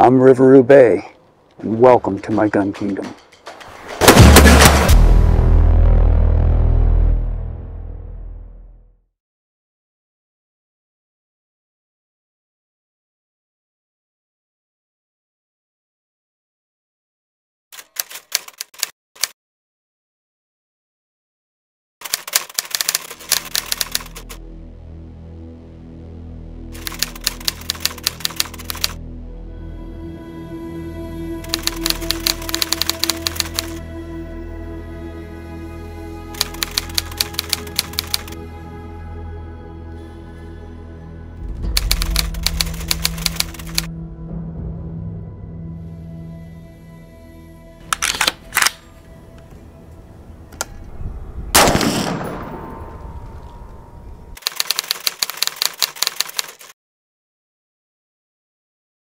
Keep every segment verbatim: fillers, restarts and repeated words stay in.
I'm River Roubaix, and welcome to my gun kingdom.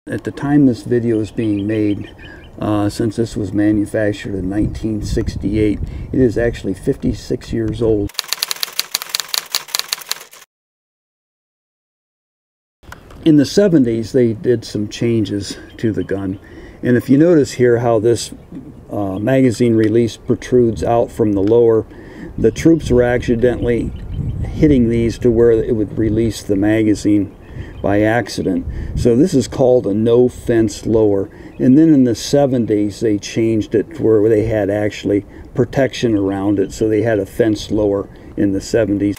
At the time this video is being made, uh, since this was manufactured in nineteen sixty-eight, it is actually fifty-six years old. In the seventies, they did some changes to the gun. And if you notice here how this uh, magazine release protrudes out from the lower, the troops were accidentally hitting these to where it would release the magazine by accident. So this is called a no fence lower. And then in the seventies they changed it to where they had actually protection around it, so they had a fence lower in the seventies.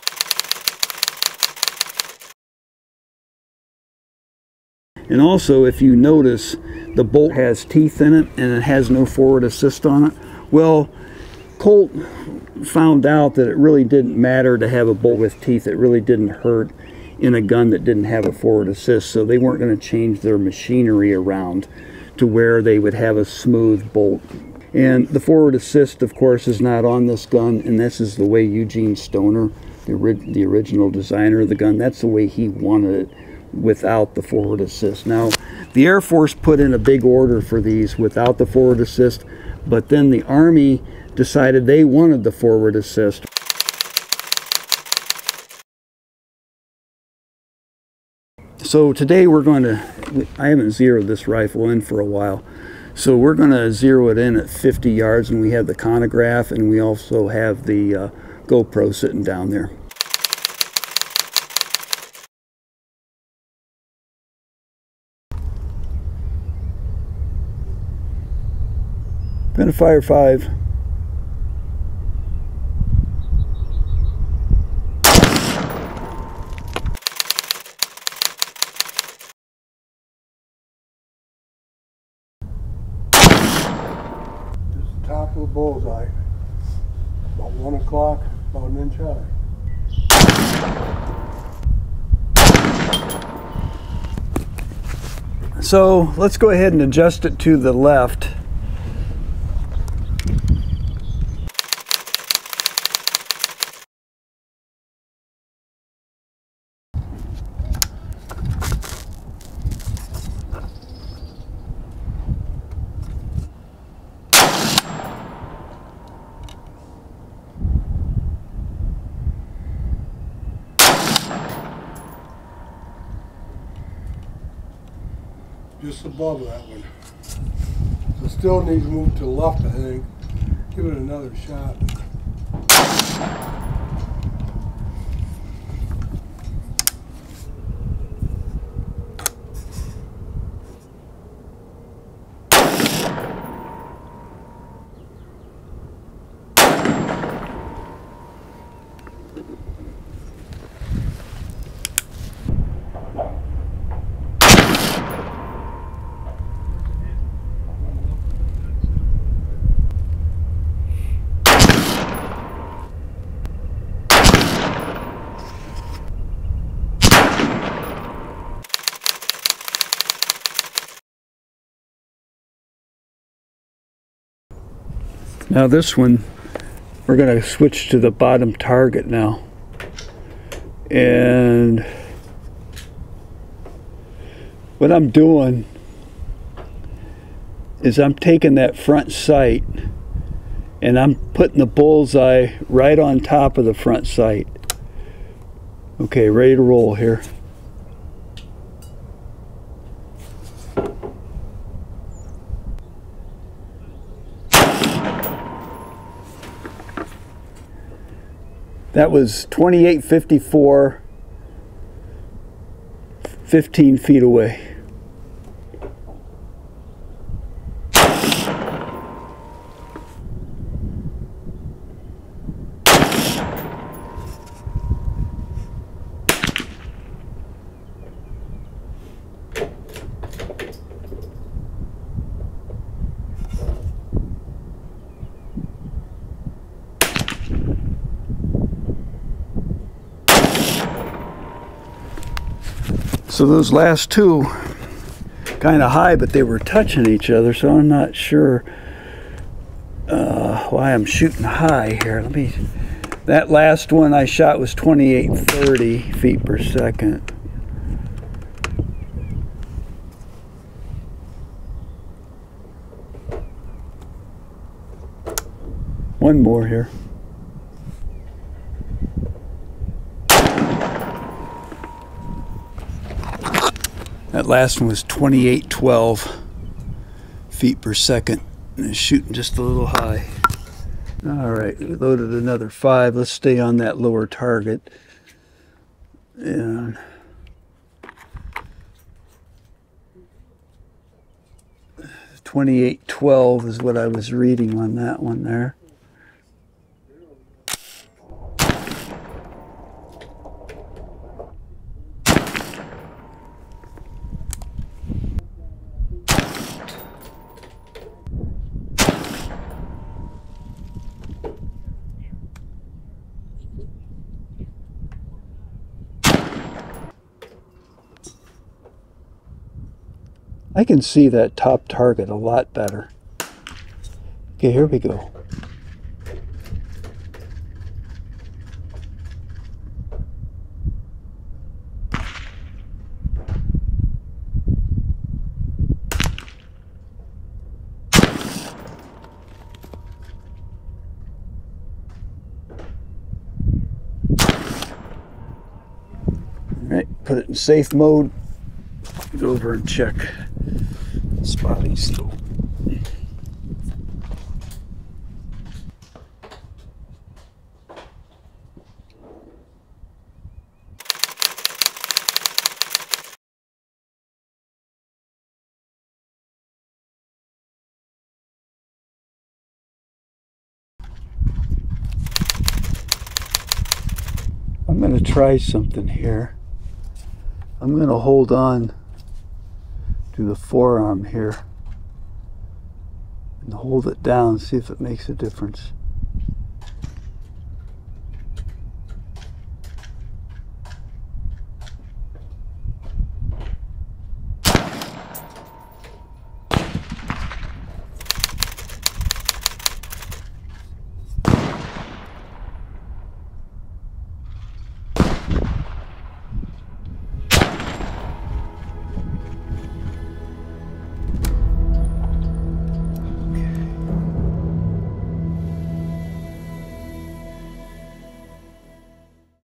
And also, if you notice, the bolt has teeth in it and it has no forward assist on it. Well, Colt found out that it really didn't matter to have a bolt with teeth. It really didn't hurt in a gun that didn't have a forward assist, so they weren't going to change their machinery around to where they would have a smooth bolt. And the forward assist, of course, is not on this gun, and this is the way Eugene Stoner, the, ori the original designer of the gun, that's the way he wanted it, without the forward assist. Now, the Air Force put in a big order for these without the forward assist, but then the Army decided they wanted the forward assist. So today we're going to, I haven't zeroed this rifle in for a while, so we're going to zero it in at fifty yards, and we have the conograph and we also have the uh, GoPro sitting down there. I'm going to fire five. Top of the bullseye, about one o'clock, about an inch high. So let's go ahead and adjust it to the left. Just above that one. So still needs to move to the left, I think. Give it another shot. Now this one, we're going to switch to the bottom target now, and what I'm doing is I'm taking that front sight and I'm putting the bullseye right on top of the front sight. Okay, ready to roll here. That was twenty-eight fifty-four, fifteen feet away. So those last two, kind of high, but they were touching each other, so I'm not sure uh, why I'm shooting high here. Let me. That last one I shot was twenty-eight thirty feet per second. One more here. That last one was twenty-eight twelve feet per second, and it's shooting just a little high. All right, we loaded another five. Let's stay on that lower target. And twenty-eight twelve is what I was reading on that one there. I can see that top target a lot better. Okay, here we go. All right, put it in safe mode. Go over and check. Spotty still. I'm going to try something here. I'm going to hold on to the forearm here and hold it down, see if it makes a difference.